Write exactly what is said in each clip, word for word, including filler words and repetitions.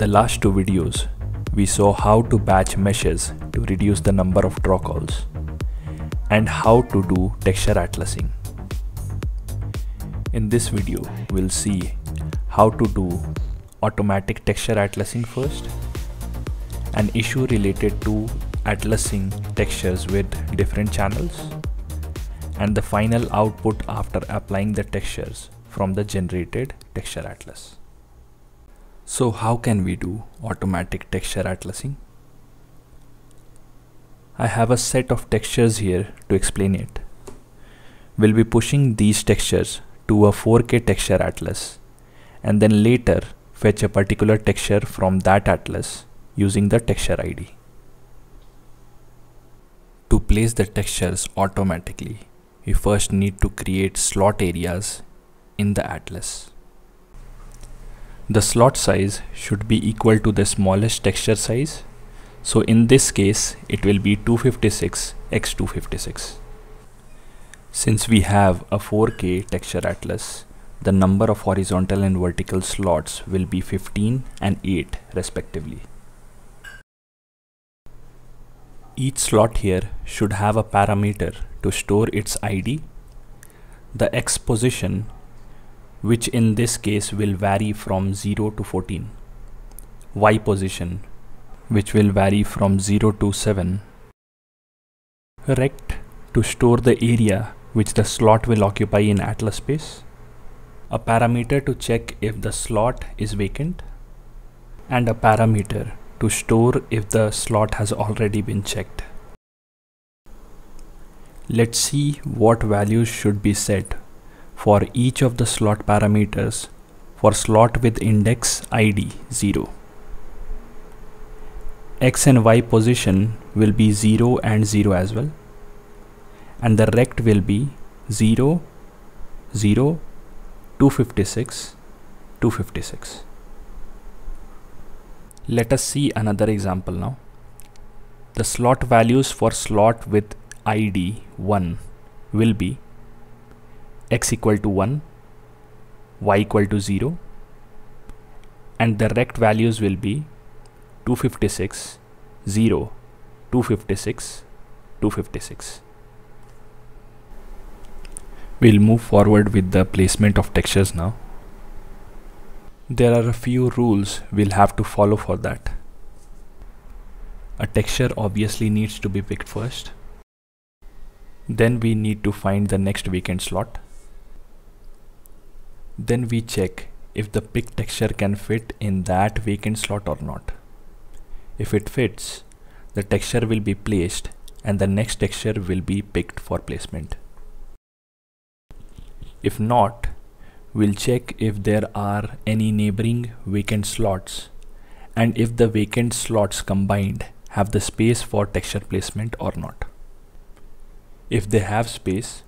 the last two videos, we saw how to batch meshes to reduce the number of draw calls and how to do texture atlasing. In this video, we'll see how to do automatic texture atlasing first, an issue related to atlasing textures with different channels, and the final output after applying the textures from the generated texture atlas. So how can we do automatic texture atlasing? I have a set of textures here to explain it. We'll be pushing these textures to a four K texture atlas and then later fetch a particular texture from that atlas using the texture I D. To place the textures automatically, we first need to create slot areas in the atlas. The slot size should be equal to the smallest texture size, so in this case it will be two fifty-six by two fifty-six. Since we have a four K texture atlas, the number of horizontal and vertical slots will be fifteen and eight respectively. Each slot here should have a parameter to store its I D, the X position, which in this case will vary from zero to fourteen, Y position, which will vary from zero to seven, rect to store the area which the slot will occupy in atlas space, a parameter to check if the slot is vacant, and a parameter to store if the slot has already been checked. Let's see what values should be set for each of the slot parameters for slot with index I D zero. X and Y position will be zero and zero as well, and the rect will be zero, zero, two fifty-six, two fifty-six. Let us see another example now. The slot values for slot with I D one will be X equal to one, Y equal to zero, and the rect values will be two fifty-six, zero, two fifty-six, two fifty-six. We'll move forward with the placement of textures now. There are a few rules we'll have to follow for that. A texture obviously needs to be picked first. Then we need to find the next vacant slot. Then we check if the picked texture can fit in that vacant slot or not. If it fits, the texture will be placed and the next texture will be picked for placement. If not, we'll check if there are any neighboring vacant slots and if the vacant slots combined have the space for texture placement or not. If they have space,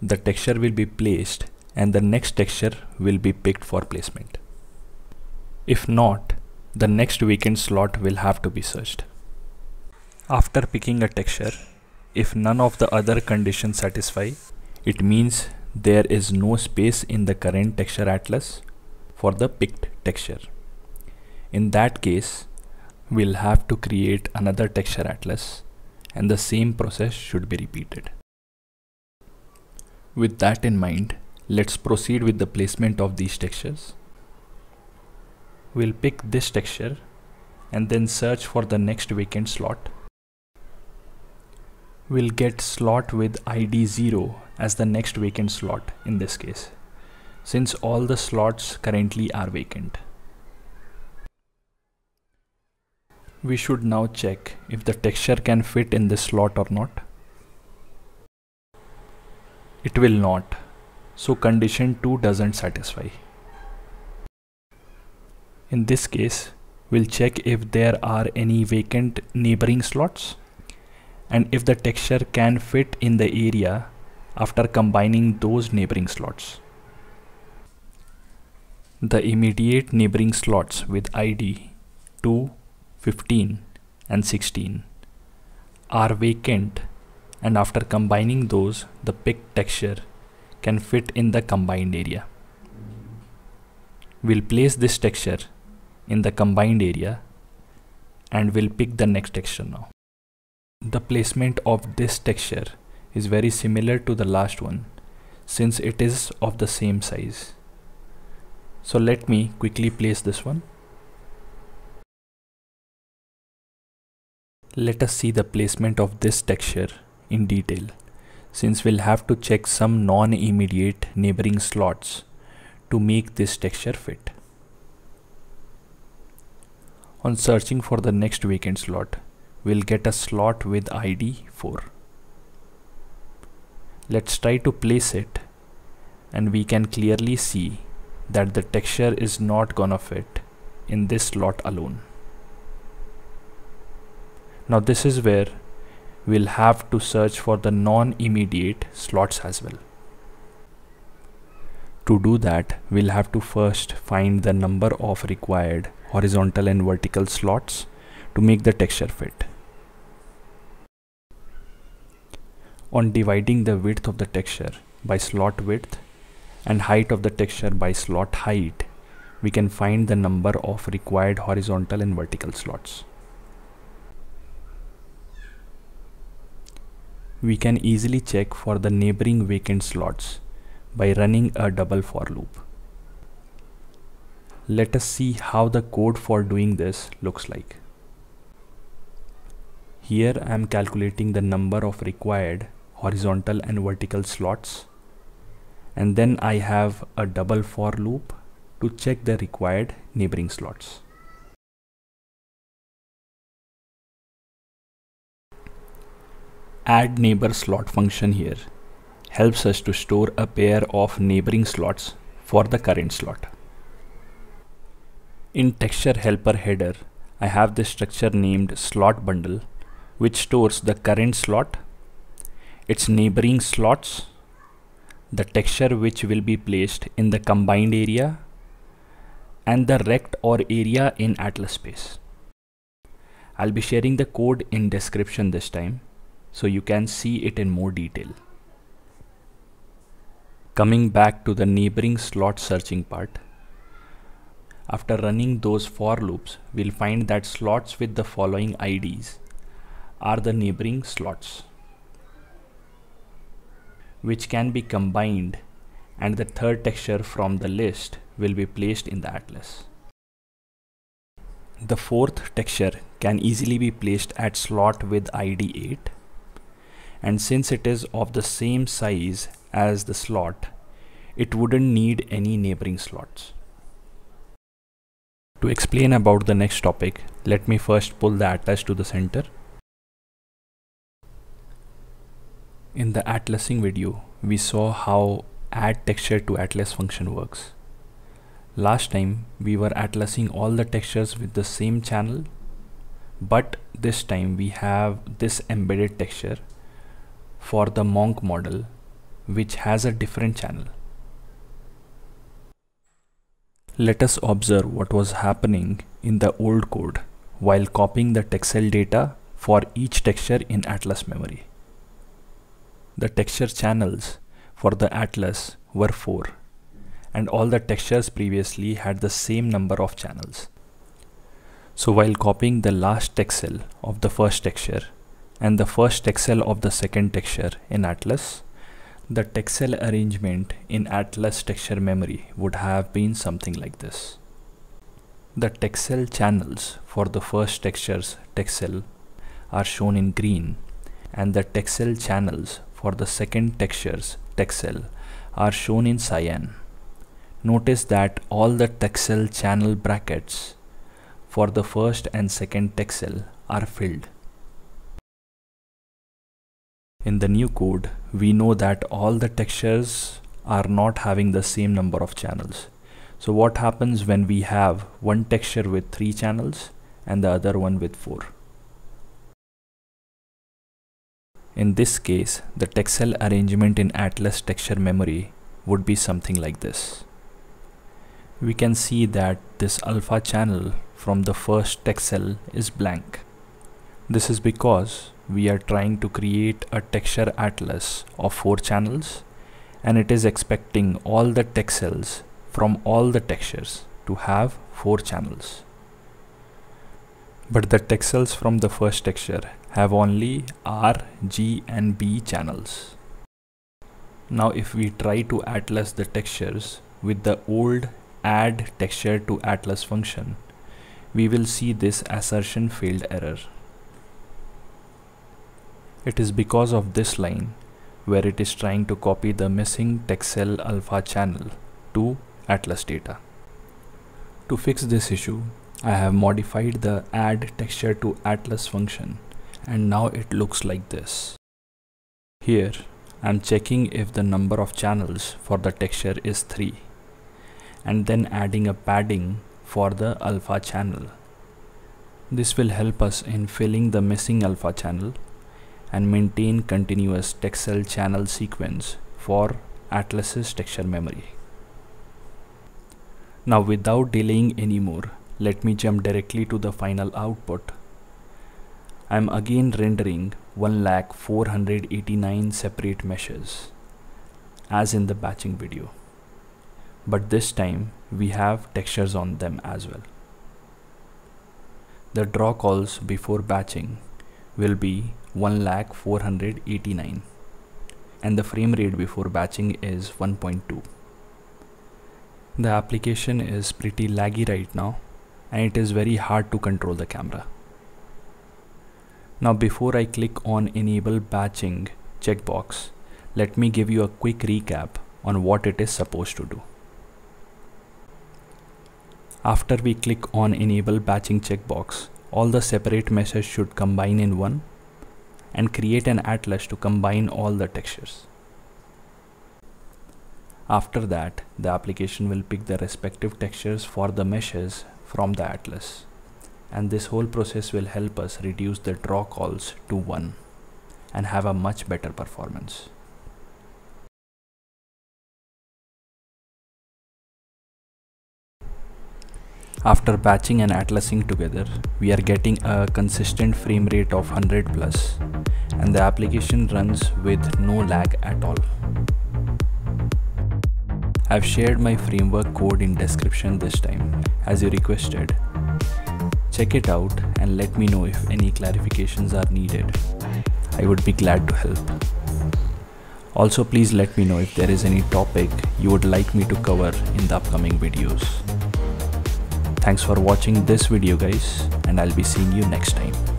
the texture will be placed and the next texture will be picked for placement. If not, the next vacant slot will have to be searched. After picking a texture, if none of the other conditions satisfy, it means there is no space in the current texture atlas for the picked texture. In that case, we'll have to create another texture atlas and the same process should be repeated. With that in mind, let's proceed with the placement of these textures. We'll pick this texture and then search for the next vacant slot. We'll get slot with I D zero as the next vacant slot in this case, since all the slots currently are vacant. We should now check if the texture can fit in this slot or not. It will not, so condition two doesn't satisfy. In this case, we'll check if there are any vacant neighboring slots and if the texture can fit in the area after combining those neighboring slots. The immediate neighboring slots with I D two, fifteen and sixteen are vacant, and after combining those, the picked texture can fit in the combined area. We'll place this texture in the combined area, and we'll pick the next texture now. The placement of this texture is very similar to the last one since it is of the same size. So let me quickly place this one. Let us see the placement of this texture in detail, since we'll have to check some non-immediate neighboring slots to make this texture fit. On searching for the next vacant slot, we'll get a slot with I D four. Let's try to place it, and we can clearly see that the texture is not gonna fit in this slot alone. Now this is where we'll have to search for the non-immediate slots as well. To do that, we'll have to first find the number of required horizontal and vertical slots to make the texture fit. On dividing the width of the texture by slot width and height of the texture by slot height, we can find the number of required horizontal and vertical slots. We can easily check for the neighboring vacant slots by running a double for loop. Let us see how the code for doing this looks like. Here I am calculating the number of required horizontal and vertical slots, and then I have a double for loop to check the required neighboring slots. Add neighbor slot function here helps us to store a pair of neighboring slots for the current slot. In texture helper header, I have this structure named slot bundle, which stores the current slot, its neighboring slots, the texture which will be placed in the combined area, and the rect or area in Atlas space. I'll be sharing the code in description this time, so you can see it in more detail. Coming back to the neighboring slot searching part, after running those for loops, we'll find that slots with the following I Ds are the neighboring slots, which can be combined, and the third texture from the list will be placed in the atlas. The fourth texture can easily be placed at slot with I D eight. And since it is of the same size as the slot, it wouldn't need any neighboring slots. To explain about the next topic, let me first pull the atlas to the center. In the atlasing video, we saw how add texture to atlas function works. Last time, we were atlasing all the textures with the same channel, but this time we have this embedded texture for the Monk model, which has a different channel. Let us observe what was happening in the old code while copying the texel data for each texture in Atlas memory. The texture channels for the Atlas were four, and all the textures previously had the same number of channels. So while copying the last texel of the first texture and the first texel of the second texture in Atlas, the texel arrangement in Atlas texture memory would have been something like this. The texel channels for the first texture's texel are shown in green, and the texel channels for the second texture's texel are shown in cyan. Notice that all the texel channel brackets for the first and second texel are filled. In the new code, we know that all the textures are not having the same number of channels. So what happens when we have one texture with three channels and the other one with four? In this case, the texel arrangement in Atlas texture memory would be something like this. We can see that this alpha channel from the first texel is blank. This is because we are trying to create a texture atlas of four channels, and it is expecting all the texels from all the textures to have four channels. but the texels from the first texture have only R, G and B channels. Now if we try to atlas the textures with the old add texture to atlas function, we will see this assertion failed error. It is because of this line where it is trying to copy the missing texel alpha channel to atlas data. To fix this issue, I have modified the add texture to atlas function, and now it looks like this. Here I'm checking if the number of channels for the texture is three and then adding a padding for the alpha channel. This will help us in filling the missing alpha channel and maintain continuous texel channel sequence for Atlas's texture memory. Now without delaying anymore, let me jump directly to the final output. I am again rendering one lakh four hundred eighty-nine separate meshes as in the batching video, but this time we have textures on them as well. The draw calls before batching will be one lakh four hundred eighty-nine and the frame rate before batching is one point two. The application is pretty laggy right now and it is very hard to control the camera. Now before I click on enable batching checkbox, let me give you a quick recap on what it is supposed to do. After we click on enable batching checkbox, all the separate meshes should combine in one and create an atlas to combine all the textures. After that, the application will pick the respective textures for the meshes from the atlas, and this whole process will help us reduce the draw calls to one and have a much better performance. After batching and atlasing together, we are getting a consistent frame rate of one hundred plus and the application runs with no lag at all. I've shared my framework code in description this time as you requested. Check it out and let me know if any clarifications are needed. I would be glad to help. Also, please let me know if there is any topic you would like me to cover in the upcoming videos. Thanks for watching this video guys, and I'll be seeing you next time.